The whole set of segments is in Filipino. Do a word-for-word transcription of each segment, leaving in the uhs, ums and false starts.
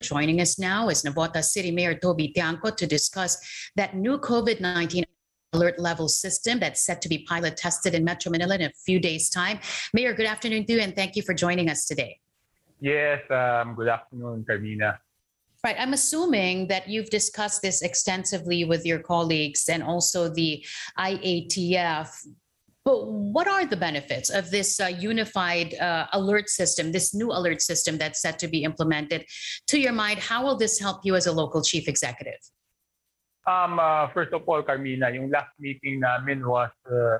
Joining us now is Navotas City Mayor Toby Tiangco to discuss that new COVID nineteen alert level system that's set to be pilot tested in Metro Manila in a few days' time. Mayor, good afternoon to you, and thank you for joining us today. Yes, um, good afternoon, Carmina. Right, I'm assuming that you've discussed this extensively with your colleagues and also the I A T F. But what are the benefits of this uh, unified uh, alert system, this new alert system that's set to be implemented? To your mind, how will this help you as a local chief executive? Um, uh, first of all, Carmina, yung last meeting namin was uh,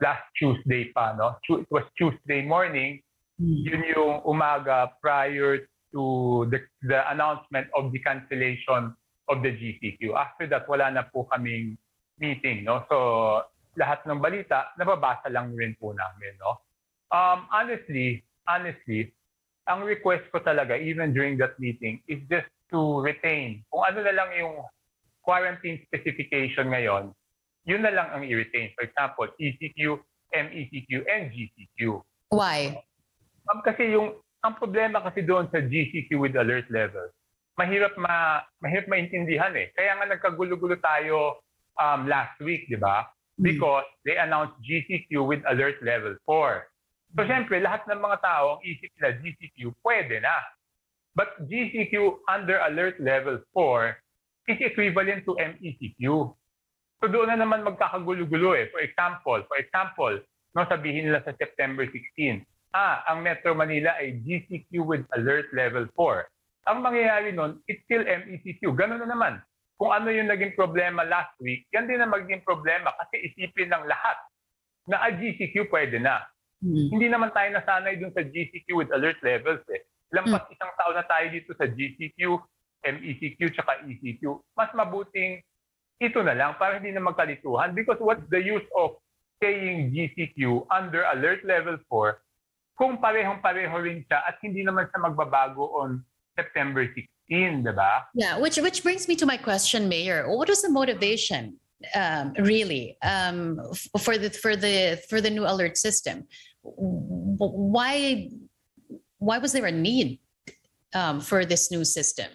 last Tuesday pa, no? It was Tuesday morning. Mm. Yun yung umaga prior to the, the announcement of the cancellation of the G C Q. After that, wala na po kaming meeting, no? So lahat ng balita, nababasa lang rin po namin, no? Um, honestly, honestly, ang request ko talaga, even during that meeting, is just to retain. Kung ano na lang yung quarantine specification ngayon, yun na lang ang i-retain. For example, E C Q, M E C Q, and G C Q. Why? Um, kasi yung, ang problema kasi doon sa G C Q with alert level, mahirap, ma, mahirap maintindihan eh. Kaya nga nagkagulo-gulo tayo um, last week, di ba? Because they announced G C Q with alert level four. So syempre, lahat ng mga tao ang isip na G C Q, pwede na. But G C Q under alert level four is equivalent to M E C Q. So doon na naman magkakagulo-gulo eh. For example, for example, no, sabihin nila sa September sixteen, ah, ang Metro Manila ay G C Q with alert level four. Ang mangyayari nun, it's still M E C Q. Ganun na naman. Kung ano yung naging problema last week, yan din na magiging problema kasi isipin ng lahat na a G C Q pwede na. Mm. Hindi naman tayo nasanay dun sa G C Q with alert levels eh. Lampas mm. isang taon na tayo dito sa G C Q, M E C Q, tsaka E C Q. Mas mabuting ito na lang para hindi na magkalituhan, because what's the use of saying G C Q under alert level four kung parehong-pareho rin siya at hindi naman siya magbabago on September sixteenth. In, diba? Yeah, which which brings me to my question, Mayor. What was the motivation, um, really, um, for the for the for the new alert system? Why why was there a need um, for this new system?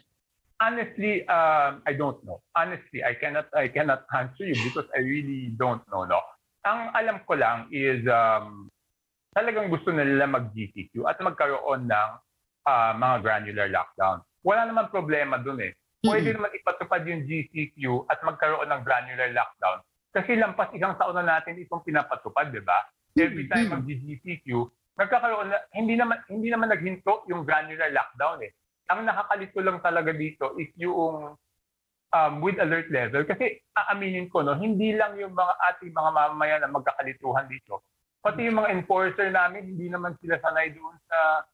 Honestly, um, I don't know. Honestly, I cannot I cannot answer you because I really don't know. No, ang alam ko lang is um, talagang gusto nila mag-G C Q at magkaroon ng uh, mga granular lockdown. Wala naman problema dun eh. Pwede mm-hmm. naman ipatupad yung G C Q at magkaroon ng granular lockdown. Kasi lampas isang taon na natin itong pinapatupad, di ba? Every time mm-hmm. mag-G C Q, nagkakaroon na, hindi naman, hindi naman naghinto yung granular lockdown eh. Ang nakakalito lang talaga dito is yung um, with alert level. Kasi aaminin ko, no, hindi lang yung mga ating mga mamamayan na magkakalituhan dito. Pati yung mga enforcer namin, hindi naman sila sanay doon sa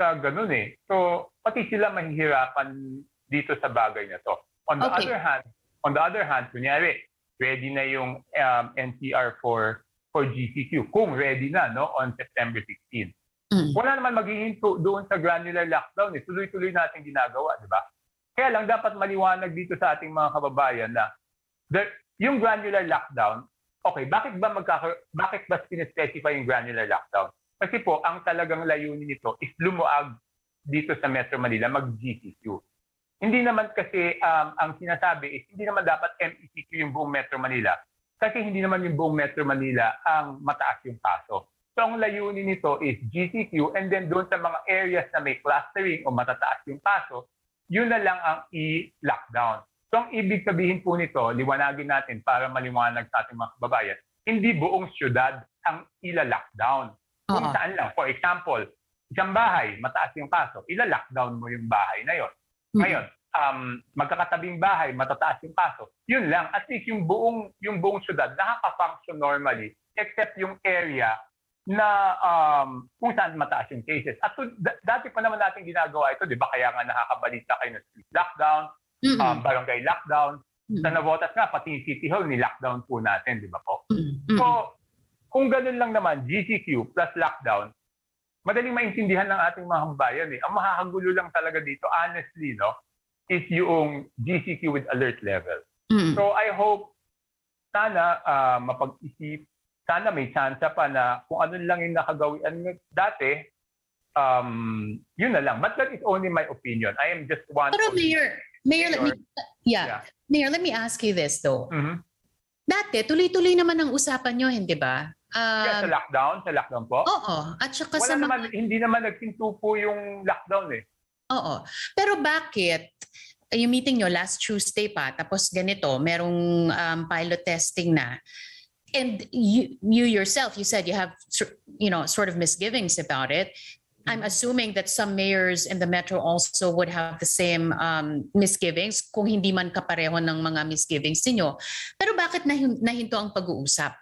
sa ganun eh. So, pati sila mahihirapan dito sa bagay na to. On the okay. other hand, on the other hand, kunyari, ready na yung um, N C R for for G C Q kung ready na, no, on September sixteen. Mm. Wala naman magiging doon sa granular lockdown eh. Tuloy-tuloy natin ginagawa, di ba? Kaya lang dapat maliwanag dito sa ating mga kababayan na the, yung granular lockdown, okay, bakit ba magkaka bakit ba sinespecify yung granular lockdown? Kasi po, ang talagang layunin nito is lumuag dito sa Metro Manila, mag-G C Q. Hindi naman kasi um, ang sinasabi is hindi naman dapat M E C Q yung buong Metro Manila kasi hindi naman yung buong Metro Manila ang mataas yung kaso. So ang layunin nito is G C Q, and then doon sa mga areas na may clustering o matataas yung kaso, yun na lang ang i-lockdown. So ang ibig sabihin po nito, liwanagin natin para maliwanag sa ating mga kababayan, hindi buong syudad ang ila-lockdown. Kung uh-huh. saan lang. For example, isang bahay, mataas yung kaso, ila-lockdown mo yung bahay na yun. Ngayon, um, magkakatabing bahay, matataas yung kaso. Yun lang. At least yung buong, yung buong syudad nakaka-function normally except yung area na um, kung saan mataas yung cases. At so, dati pa naman natin ginagawa ito, di ba? Kaya nga nakakabalita kayo ng street lockdown, mm-hmm. um, barangay lockdown. Mm-hmm. Sa Navotas nga, pati yung City Hall, ni-lockdown po natin, di ba po? Mm-hmm. So, kung ganun lang naman, G C Q plus lockdown, madaling maintindihan ng ating mga kababayan eh. Ang makakagulo lang talaga dito, honestly, no, is yung G C Q with alert level. Mm. So I hope, sana uh, mapag-isip, sana may chance pa na kung ano lang yung nakagawian dati, um, yun na lang. But that is only my opinion. I am just one. Pero Mayor, Mayor, Mayor, let me, yeah. yeah. Mayor, let me ask you this though. Mm-hmm. Dati, tuloy-tuloy naman ang usapan nyo, hindi ba? Um, yeah, sa lockdown, sa lockdown po. Oo. At saka wala sa naman, mga... Hindi naman nagsinto po yung lockdown eh. Oo. Pero bakit, yung meeting nyo last Tuesday pa, tapos ganito, merong um, pilot testing na. And you, you yourself, you said you have, you know, sort of misgivings about it. I'm assuming that some mayors in the metro also would have the same um, misgivings, kung hindi man kapareho ng mga misgivings ninyo. Pero bakit nahinto ang pag-uusap?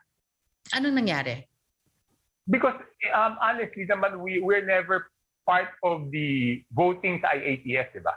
Anong nangyari? Because um, honestly naman, we were never part of the voting sa I A T F, diba?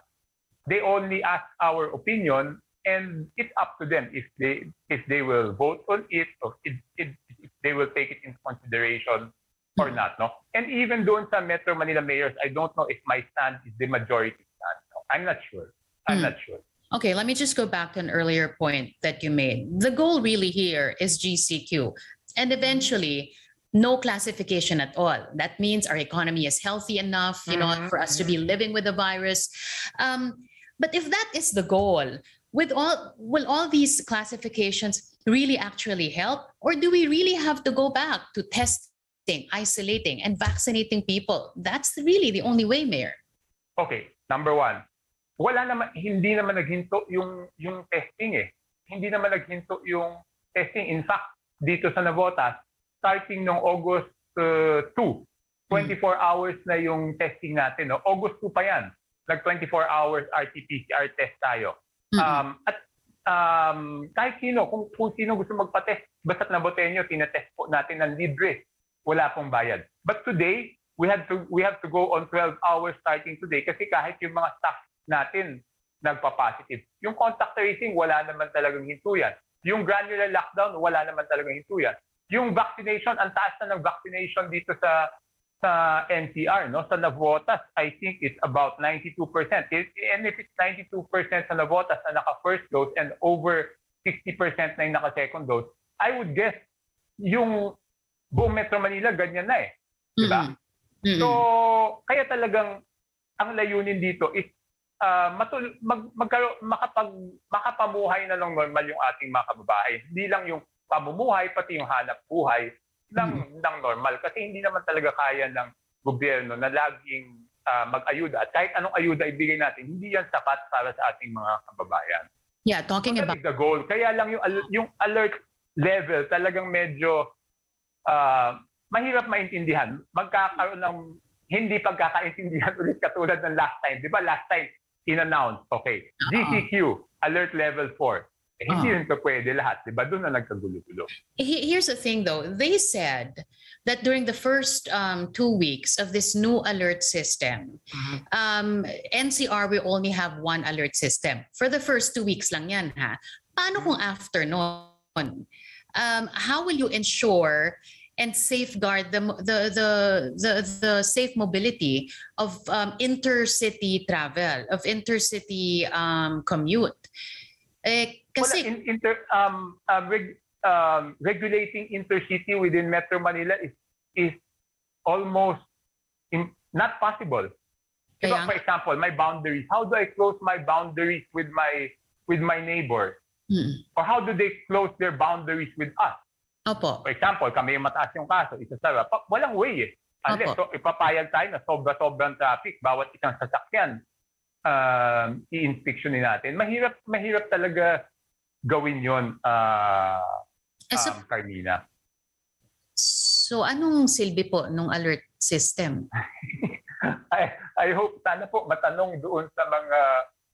They only ask our opinion and it's up to them if they if they will vote on it or if, if, if they will take it into consideration or not, no? And even doon sa Metro Manila mayors, I don't know if my stand is the majority stand. No? I'm not sure. I'm mm. not sure. Okay, let me just go back to an earlier point that you made. The goal really here is G C Q and eventually no classification at all. That means our economy is healthy enough, you mm-hmm. know, for us to be living with the virus. Um, but if that is the goal, with all, will all these classifications really actually help? Or do we really have to go back to test, isolating and vaccinating people? That's really the only way, Mayor. Okay, number one, wala naman, hindi naman naghinto yung yung testing eh. Hindi naman naghinto yung testing. In fact, dito sa Navotas, starting noong August uh, two, twenty-four hmm. hours na yung testing natin. No? August two pa yan. Nag-twenty-four hours R T P C R test tayo. Hmm. Um, at um, kahit sino, kung, kung sino gusto magpa-test, basta't Naboteño, tinatest po natin ng libre. Wala pong bayad. But today, we have to we have to go on twelve hours starting today kasi kahit yung mga staff natin nagpa-positive. Yung contact tracing, wala naman talagang hintuyan. Yung granular lockdown, wala naman talagang hintuyan. Yung vaccination, ang taas na ng vaccination dito sa sa N C R, no? Sa Navotas, I think it's about ninety-two percent. And if it's ninety-two percent sa Navotas na naka-first dose and over sixty percent na yung naka-second dose, I would guess yung buong Metro Manila, ganyan na eh. Diba? Mm-hmm. So, kaya talagang ang layunin dito is uh, matul- mag- magkaro- makapag- makapamuhay na lang normal yung ating mga kababayan. Hindi lang yung pamumuhay, pati yung hanap buhay ng, mm-hmm. ng normal. Kasi hindi naman talaga kaya ng gobyerno na laging uh, mag-ayuda. At kahit anong ayuda ibigay natin, hindi yan sapat para sa ating mga kababayan. Yeah, talking so, about... the goal. Kaya lang yung, al- yung alert level talagang medyo Uh, mahirap maintindihan. Magkakaroon ng hindi pagkakaintindihan ulit katulad ng last time. Di ba last time, in-announce, okay, G C Q, alert level four. Eh, hindi rin ka pwede lahat. Di ba? Doon na nagkagulo-gulo. Here's the thing though. They said that during the first um, two weeks of this new alert system, mm-hmm. um, N C R will only have one alert system. For the first two weeks lang yan, ha? Paano mm-hmm. kung after noon? Um, how will you ensure and safeguard the the the the, the safe mobility of um, intercity travel, of intercity um, commute? Eh, kasi well, in, inter, um, um, reg, um, regulating intercity within Metro Manila is is almost in, not possible. Because, for example, my boundaries. How do I close my boundaries with my with my neighbor? Hmm. Or how do they close their boundaries with us? Opo. For example, kami yung mataas yung kaso, isasara. Walang way eh. Unless so, ipapayag tayo na sobra-sobrang traffic, bawat isang sasakyan, uh, i-inspectionin natin. Mahirap, mahirap talaga gawin yun, uh, so, um, Carmina. So anong silbi po nung alert system? I, I hope, sana po matanong doon sa mga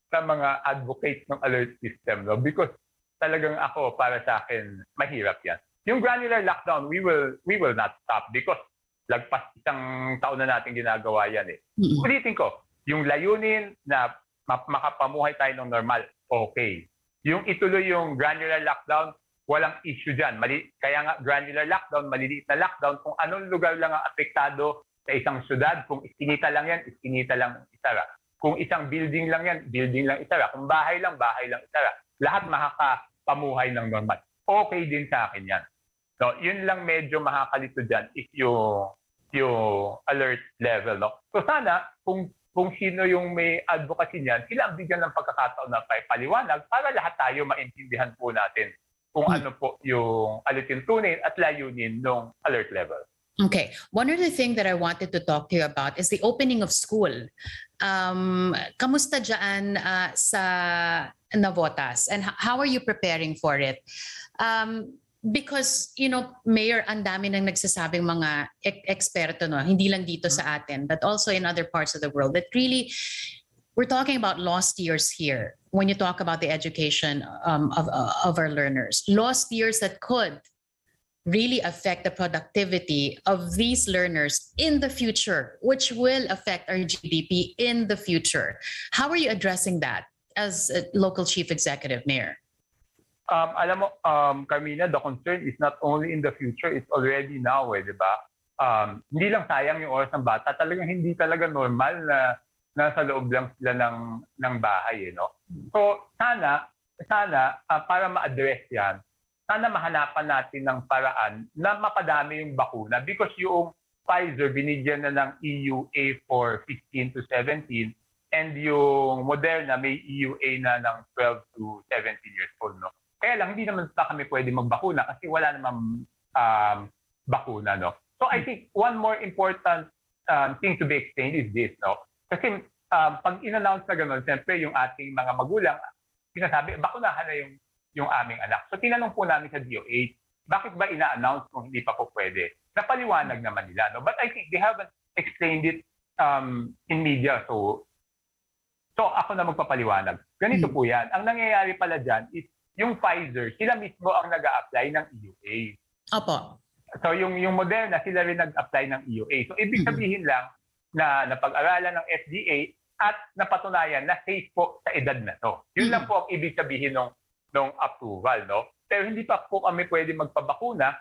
sa mga advocates ng alert system, no? Because talagang ako, para sa akin, mahirap yan. Yung granular lockdown, we will we will not stop because lagpas isang taon na natin ginagawa yan eh. Mm-hmm. Ulitin ko, yung layunin na makapamuhay tayo ng normal, okay. Yung ituloy yung granular lockdown, walang issue dyan. Mali- kaya nga granular lockdown, maliliit na lockdown, kung anong lugar lang ang apektado sa isang syudad, kung iskinita lang yan, iskinita lang isara. Kung isang building lang yan, building lang isara. Kung bahay lang, bahay lang isara. Lahat makakapamuhay ng normal. Okay din sa akin yan. So, yun lang medyo makakalito dyan if yung yung alert level. No? So sana kung kung sino yung may advocacy niyan, sila ang bigyan ng pagkakataon na paliwanag para lahat tayo maintindihan po natin kung ano po yung alituntunin at layunin ng alert level. Okay. One other thing that I wanted to talk to you about is the opening of school. Um, kamusta dyan uh, sa Navotas and how are you preparing for it? Um, Because, you know, Mayor, ang dami nang nagsasabing mga ek eksperto, no? Hindi lang dito sa atin, but also in other parts of the world. That really, we're talking about lost years here when you talk about the education um, of, of our learners. Lost years that could really affect the productivity of these learners in the future, which will affect our G D P in the future. How are you addressing that as a local chief executive, Mayor? Um, alam mo, um, Carmina, the concern is not only in the future, it's already now, eh, di ba? Um, hindi lang sayang yung oras ng bata, talagang hindi talaga normal na nasa loob lang sila ng, ng bahay, eh, no? So, sana, sana uh, para ma-address yan, sana mahanapan natin ng paraan na mapadami yung bakuna because yung Pfizer binigyan na ng E U A for fifteen to seventeen and yung Moderna may E U A na ng twelve to seventeen years old, no? Kaya lang, hindi naman pa kami pwede magbakuna kasi wala namang um, bakuna, no? So I think one more important um, thing to be explained is this, no? Kasi um, pag in-announce na gano'n, siyempre yung ating mga magulang, sinasabi, bakunahan na yung, yung aming anak. So tinanong po namin sa D O H, bakit ba ina-announce kung hindi pa po pwede? Napaliwanag naman nila, no? But I think they haven't explained it um, in media, so so ako na magpapaliwanag. Ganito po yan. Ang nangyayari pala dyan is yung Pfizer, sila mismo ang nag-a-apply ng E U A. Opo. So yung, yung Moderna, sila rin nag-apply ng E U A. So ibig sabihin lang na napag-aralan ng F D A at napatunayan na safe po sa edad na to. Yun lang po ang ibig sabihin ng ng approval, no? Pero hindi pa po kami pwede magpabakuna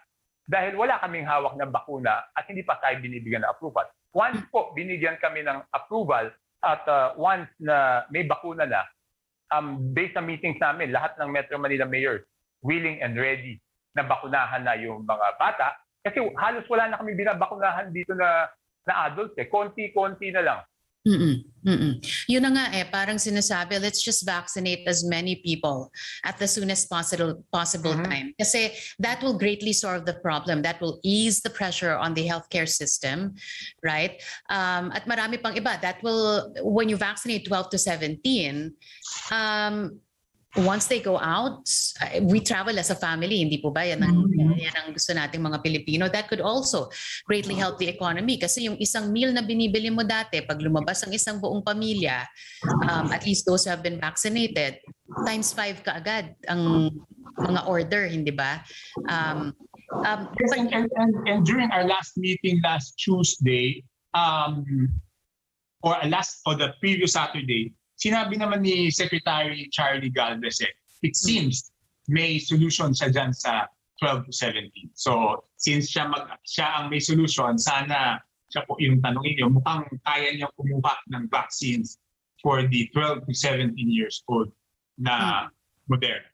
dahil wala kaming hawak ng bakuna at hindi pa tayo binibigyan ng approval. Once po binigyan kami ng approval at uh, once na may bakuna na, Um, based on meetings namin, lahat ng Metro Manila mayors willing and ready na bakunahan na yung mga bata. Kasi halos wala na kami binabakunahan dito na, na adults. Eh. Konti-konti na lang. Mm-mm, mm-mm. Yun na nga eh, parang sinasabi, let's just vaccinate as many people at the soonest possible, possible mm-hmm. time. Kasi that will greatly solve the problem. That will ease the pressure on the healthcare system, right? Um, at marami pang iba. That will, when you vaccinate twelve to seventeen, um, once they go out, we travel as a family. Hindi po ba? Yan ang, mm-hmm. yan ang gusto nating mga Pilipino. That could also greatly help the economy. Kasi yung isang meal na binibili mo dati, pag lumabas ang isang buong pamilya, um, at least those who have been vaccinated, times five kaagad ang mga order, hindi ba? Um, um, yes, and, and, and, and during our last meeting last Tuesday, um, or last or the previous Saturday, sinabi naman ni Secretary Charlie Galvez, eh, it seems may solution siya dyan sa twelve to seventeen. So since siya, mag, siya ang may solution, sana siya po yung tanongin niyo, mukhang kaya niya kumuha ng vaccines for the twelve to seventeen years old na Moderna.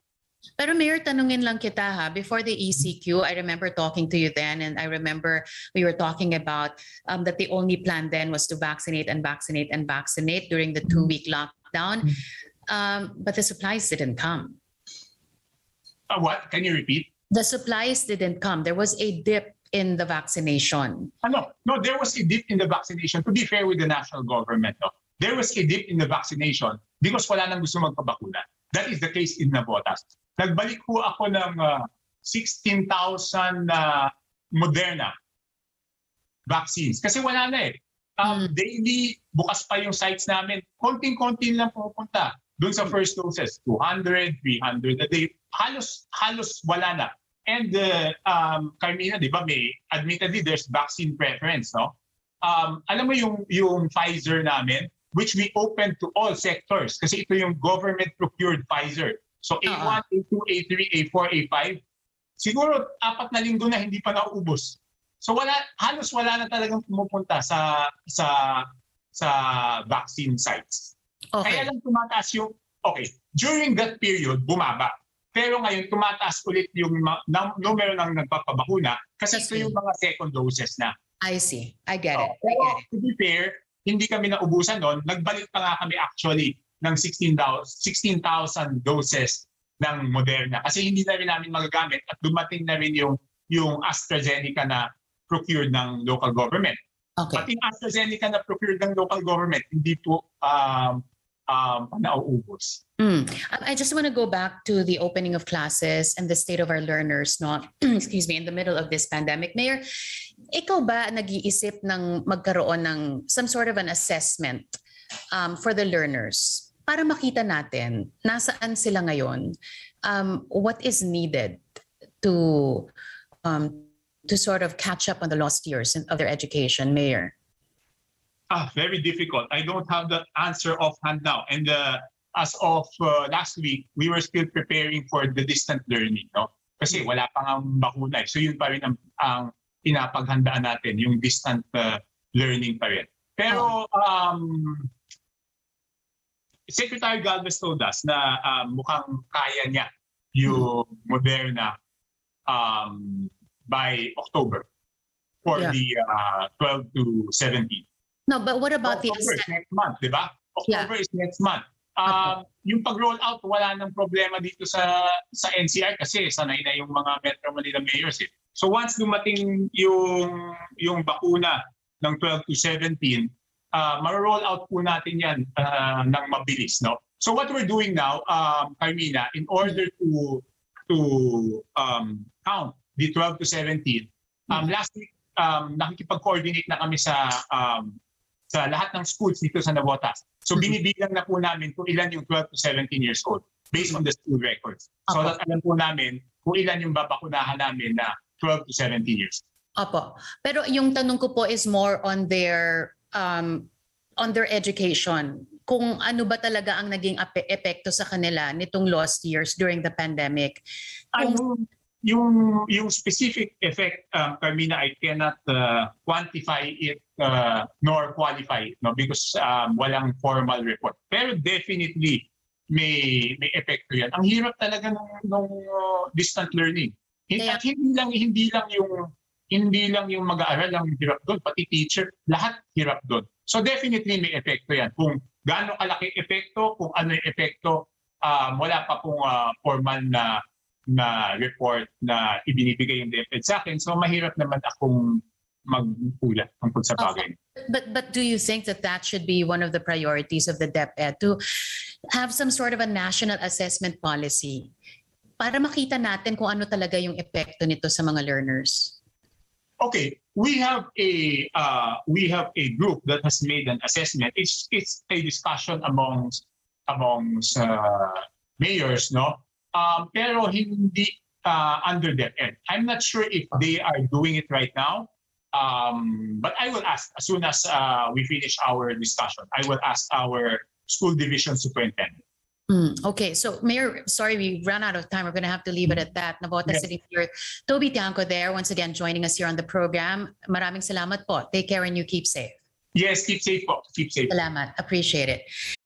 Pero Mayor, tanungin lang kita ha, before the E C Q, I remember talking to you then and I remember we were talking about um, that the only plan then was to vaccinate and vaccinate and vaccinate during the two-week lockdown, um, but the supplies didn't come. Uh, what? Can you repeat? The supplies didn't come. There was a dip in the vaccination. Uh, no, no, there was a dip in the vaccination. To be fair with the national government, no? There was a dip in the vaccination because wala nang gusto magpabakuna. That is the case in Navotas. Nagbalik ko ako ng uh, sixteen thousand uh, Moderna vaccines. Kasi wala na eh. Um, daily, bukas pa yung sites namin. Konting-konting lang pupunta. Doon sa first doses, two hundred, three hundred a day. Halos, halos wala na. And uh, um, Carmina, di ba, may, admittedly, there's vaccine preference, no? Um, alam mo yung, yung Pfizer namin, which we opened to all sectors. Kasi ito yung government-procured Pfizer. So A one, A two, A three, A four, A five, siguro apat na linggo na hindi pa nauubos. So wala, halos wala na talagang pumupunta sa sa sa vaccine sites. Okay. Kaya lang tumataas yung, okay, during that period, bumaba. Pero ngayon tumataas ulit yung numero ng nagpapabakuna kasi ito yung mga second doses na. I see. I get so, it. I get it. To be fair, hindi kami naubusan noon. Nagbalik pa nga kami actually ng sixteen thousand doses ng Moderna kasi hindi na rin namin magagamit at dumating na rin yung, yung AstraZeneca na procured ng local government. Okay. Pati yung AstraZeneca na procured ng local government, hindi po um, um, nauubos. Mm. I just want to go back to the opening of classes and the state of our learners, not, excuse me, in the middle of this pandemic. Mayor, ikaw ba nag-iisip ng magkaroon ng some sort of an assessment um, for the learners? Para makita natin nasaan sila ngayon, um, what is needed to um, to sort of catch up on the lost years of their education, Mayor? Ah, very difficult. I don't have the answer offhand now. And uh, as of uh, last week, we were still preparing for the distant learning, no? Kasi wala pa ngang bakuna, so yun pa rin ang, ang pinapaghandaan natin, yung distant uh, learning pa rin. Pero um, Secretary Galvez told us na uh, mukhang kaya niya yung hmm. Moderna um, by October for yeah. the uh, twelve to seventeen. No, but what about October the... October is next month, di ba? October yeah. is next month. Um, okay. Yung pag-rollout, wala nang problema dito sa sa N C R kasi sanay na yung mga Metro Manila mayors. Eh. So once dumating yung, yung bakuna ng twelve to seventeen, Uh, ma-roll out po natin yan uh, ng mabilis, no? So what we're doing now, um, Carmina, in order to to um, count the twelve to seventeen, um, last week, um, nakikipag-coordinate na kami sa um, sa lahat ng schools dito sa Navotas. So binibilang na po namin kung ilan yung twelve to seventeen years old based on the school records. So okay. alam po namin kung ilan yung babakunahan namin na twelve to seventeen years old. Apo. Pero yung tanong ko po is more on their... Um, on their education, kung ano ba talaga ang naging epekto sa kanila nitong lost years during the pandemic. Kung... Yung, yung specific effect, um, Carmina, I cannot uh, quantify it uh, nor qualify it, no? Because um, walang formal report. Pero definitely may, may epekto yan. Ang hirap talaga ng, ng uh, distant learning. Kaya... At hindi lang, hindi lang yung... Hindi lang yung mag-aaral lang yung hirap doon, pati teacher, lahat hirap doon. So definitely may epekto yan. Kung gaano kalaki epekto, kung ano yung epekto, uh, wala pa pong uh, formal na, na report na ibinibigay yung DepEd sa akin. So mahirap naman akong magpula tungkol sa bagay. Okay. But, but do you think that that should be one of the priorities of the DepEd to have some sort of a national assessment policy para makita natin kung ano talaga yung epekto nito sa mga learners? Okay, we have a uh, we have a group that has made an assessment. It's it's a discussion amongst amongst uh, mayors, no? Um, pero hindi uh, under DepEd. I'm not sure if they are doing it right now. Um, but I will ask as soon as uh, we finish our discussion. I will ask our school division superintendent. Mm, okay, so Mayor, sorry we ran out of time. We're going to have to leave it at that. Navotas yes. City Mayor Toby Tiangco there once again joining us here on the program. Maraming salamat po. Take care and you keep safe. Yes, keep safe po. Keep safe. Salamat. Appreciate it.